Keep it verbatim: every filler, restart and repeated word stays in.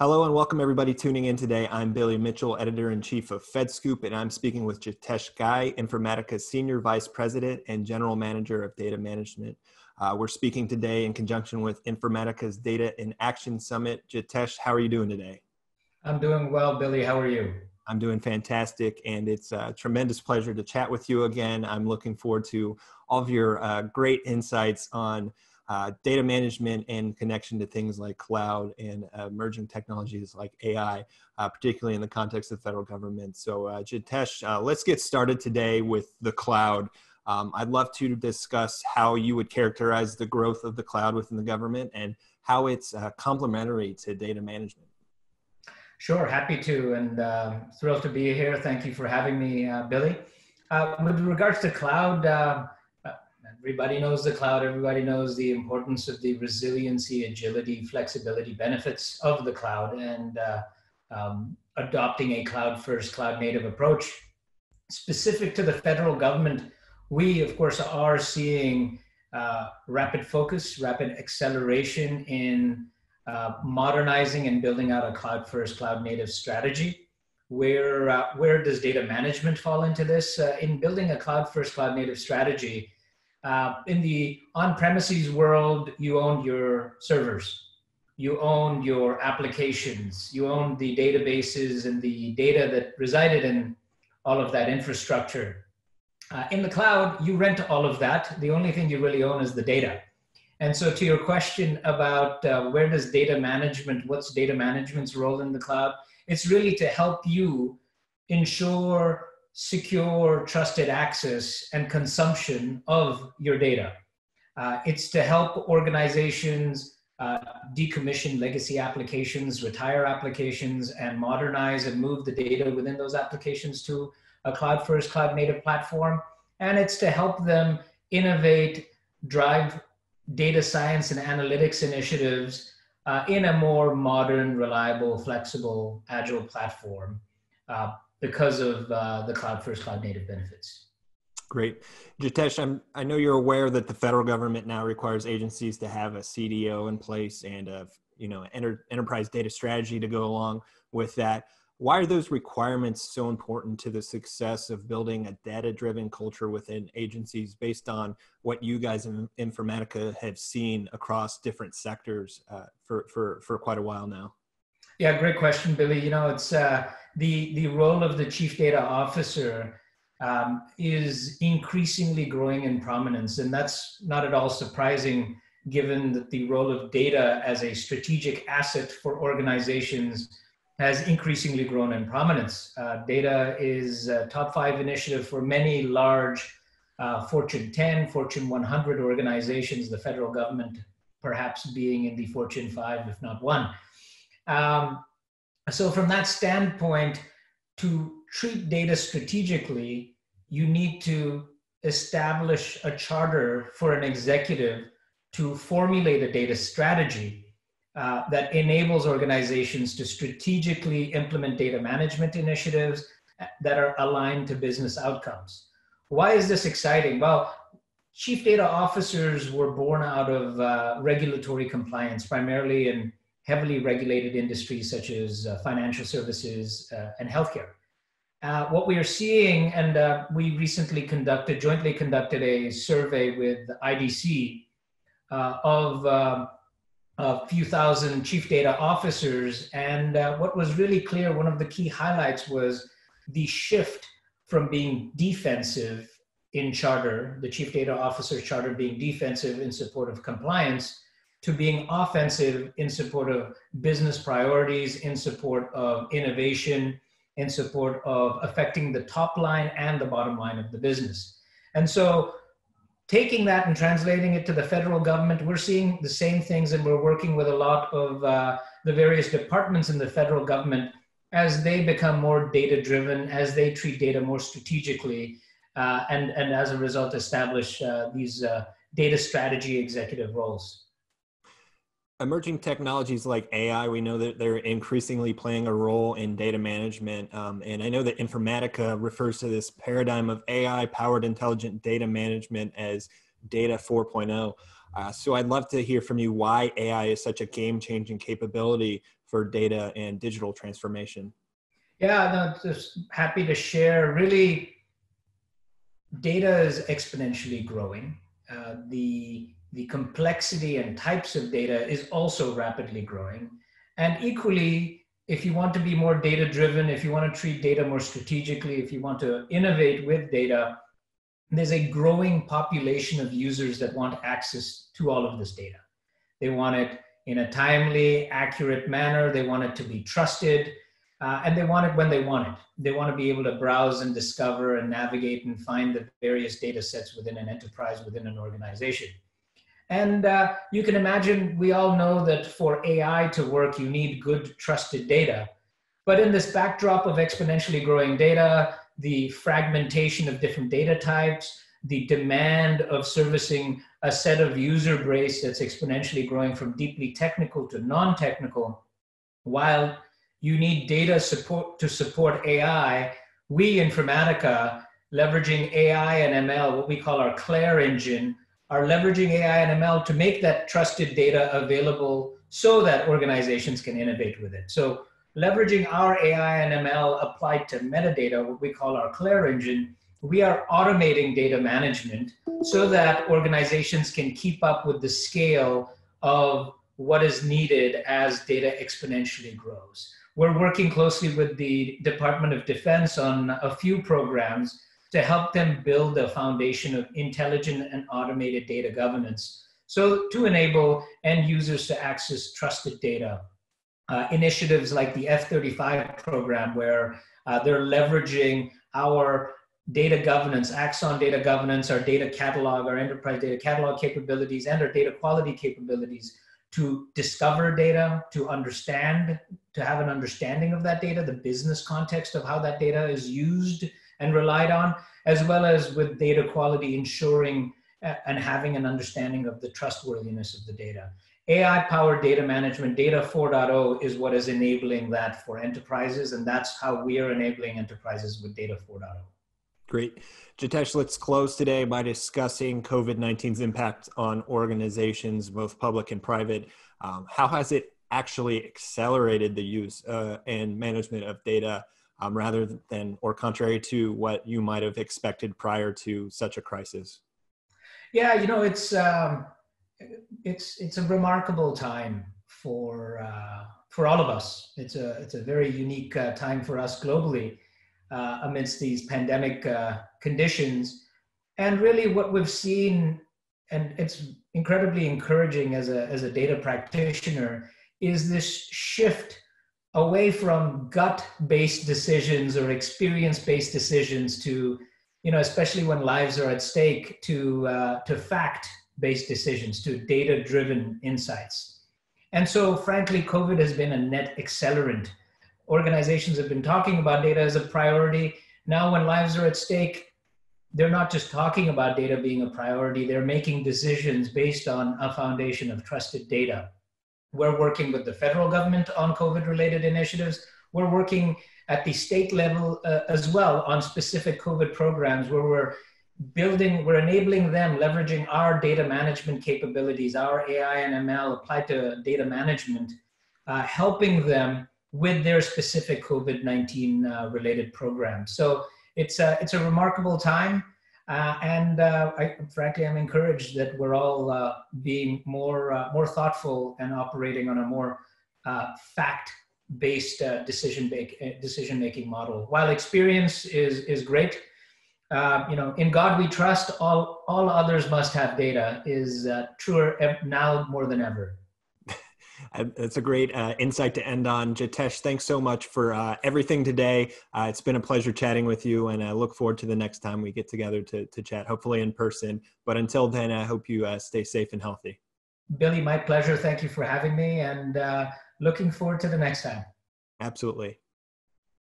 Hello and welcome everybody tuning in today. I'm Billy Mitchell, Editor-in-Chief of FedScoop, and I'm speaking with Jitesh Ghai, Informatica's Senior Vice President and General Manager of Data Management. Uh, we're speaking today in conjunction with Informatica's Data in Action Summit. Jitesh, how are you doing today? I'm doing well, Billy. How are you? I'm doing fantastic, and it's a tremendous pleasure to chat with you again. I'm looking forward to all of your uh, great insights on Uh, data management and connection to things like cloud and uh, emerging technologies like A I, uh, particularly in the context of federal government. So uh, Jitesh, uh, let's get started today with the cloud. Um, I'd love to discuss how you would characterize the growth of the cloud within the government and how it's uh, complementary to data management. Sure, happy to, and uh, thrilled to be here. Thank you for having me, uh, Billy. Uh, with regards to cloud, uh, Everybody knows the cloud, everybody knows the importance of the resiliency, agility, flexibility benefits of the cloud, and uh, um, adopting a cloud-first, cloud-native approach. Specific to the federal government, we, of course, are seeing uh, rapid focus, rapid acceleration in uh, modernizing and building out a cloud-first, cloud-native strategy. Where, uh, where does data management fall into this? Uh, in building a cloud-first, cloud-native strategy, Uh, in the on-premises world, you owned your servers, you owned your applications, you owned the databases and the data that resided in all of that infrastructure. Uh, in the cloud, you rent all of that. The only thing you really own is the data. And so to your question about uh, where does data management, what's data management's role in the cloud? It's really to help you ensure secure, trusted access and consumption of your data. Uh, it's to help organizations uh, decommission legacy applications, retire applications, and modernize and move the data within those applications to a cloud-first, cloud-native platform. And it's to help them innovate, drive data science and analytics initiatives uh, in a more modern, reliable, flexible, agile platform. Uh, because of uh, the cloud-first, cloud-native benefits. Great. Jitesh, I'm, I know you're aware that the federal government now requires agencies to have a C D O in place and a, you know, enter, enterprise data strategy to go along with that. Why are those requirements so important to the success of building a data-driven culture within agencies based on what you guys in Informatica have seen across different sectors uh, for, for, for quite a while now? Yeah, great question, Billy. You know, it's uh, the, the role of the chief data officer um, is increasingly growing in prominence, and that's not at all surprising given that the role of data as a strategic asset for organizations has increasingly grown in prominence. Uh, data is a top five initiative for many large uh, Fortune ten, Fortune one hundred organizations, the federal government perhaps being in the Fortune five, if not one. Um, so from that standpoint, to treat data strategically, you need to establish a charter for an executive to formulate a data strategy uh, that enables organizations to strategically implement data management initiatives that are aligned to business outcomes. Why is this exciting? Well, chief data officers were born out of uh, regulatory compliance, primarily in heavily regulated industries such as uh, financial services uh, and healthcare. Uh, what we are seeing, and uh, we recently conducted, jointly conducted a survey with the I D C uh, of uh, a few thousand chief data officers. And uh, what was really clear, one of the key highlights was the shift from being defensive in charter, the chief data officer charter being defensive in support of compliance, to being offensive in support of business priorities, in support of innovation, in support of affecting the top line and the bottom line of the business. And so taking that and translating it to the federal government, we're seeing the same things, and we're working with a lot of uh, the various departments in the federal government as they become more data-driven, as they treat data more strategically, uh, and, and as a result establish uh, these uh, data strategy executive roles. Emerging technologies like A I, we know that they're increasingly playing a role in data management. Um, and I know that Informatica refers to this paradigm of A I-powered intelligent data management as data four point oh. Uh, so I'd love to hear from you why A I is such a game-changing capability for data and digital transformation. Yeah, no, just happy to share. Really, data is exponentially growing. Uh, the, the complexity and types of data is also rapidly growing. And equally, if you want to be more data-driven, if you want to treat data more strategically, if you want to innovate with data, there's a growing population of users that want access to all of this data. They want it in a timely, accurate manner. They want it to be trusted, uh, and they want it when they want it. They want to be able to browse and discover and navigate and find the various data sets within an enterprise, within an organization. And uh, you can imagine, we all know that for A I to work, you need good, trusted data. But in this backdrop of exponentially growing data, the fragmentation of different data types, the demand of servicing a set of user base that's exponentially growing from deeply technical to non-technical, while you need data support to support A I, we, Informatica, leveraging A I and M L, what we call our CLAIRE engine, are leveraging A I and M L to make that trusted data available so that organizations can innovate with it. So leveraging our A I and M L applied to metadata, what we call our CLAIRE engine, we are automating data management so that organizations can keep up with the scale of what is needed as data exponentially grows. We're working closely with the Department of Defense on a few programs to help them build a foundation of intelligent and automated data governance, so to enable end users to access trusted data. Uh, initiatives like the F thirty-five program, where uh, they're leveraging our data governance, Axon data governance, our data catalog, our enterprise data catalog capabilities, and our data quality capabilities to discover data, to understand, to have an understanding of that data, the business context of how that data is used and relied on, as well as with data quality, ensuring and having an understanding of the trustworthiness of the data. A I-powered data management, Data four point oh, is what is enabling that for enterprises, and that's how we are enabling enterprises with Data four point oh. Great. Jitesh, let's close today by discussing COVID nineteen's impact on organizations, both public and private. Um, how has it actually accelerated the use uh, and management of data um, rather than, or contrary to what you might have expected prior to such a crisis? Yeah, you know, it's... Um, It's it's a remarkable time for uh, for all of us. It's a it's a very unique uh, time for us globally uh, amidst these pandemic uh, conditions, and really what we've seen, and it's incredibly encouraging as a as a data practitioner, is this shift away from gut-based decisions or experience-based decisions to, you know, especially when lives are at stake, to uh, to fact. based decisions, to data-driven insights. And so, frankly, COVID has been a net accelerant. Organizations have been talking about data as a priority. Now, when lives are at stake, they're not just talking about data being a priority, they're making decisions based on a foundation of trusted data. We're working with the federal government on COVID-related initiatives. We're working at the state level uh, as well on specific COVID programs where we're building, we're enabling them, leveraging our data management capabilities, our A I and M L applied to data management, uh, helping them with their specific COVID nineteen uh, related programs. So it's a, it's a remarkable time. Uh, and uh, I, frankly, I'm encouraged that we're all uh, being more, uh, more thoughtful and operating on a more uh, fact-based uh, decision-making decision-making model. While experience is, is great, Uh, you know, in God we trust, all, all others must have data is uh, truer now more than ever. That's a great uh, insight to end on. Jitesh, thanks so much for uh, everything today. Uh, it's been a pleasure chatting with you, and I look forward to the next time we get together to, to chat, hopefully in person. But until then, I hope you uh, stay safe and healthy. Billy, my pleasure. Thank you for having me, and uh, looking forward to the next time. Absolutely.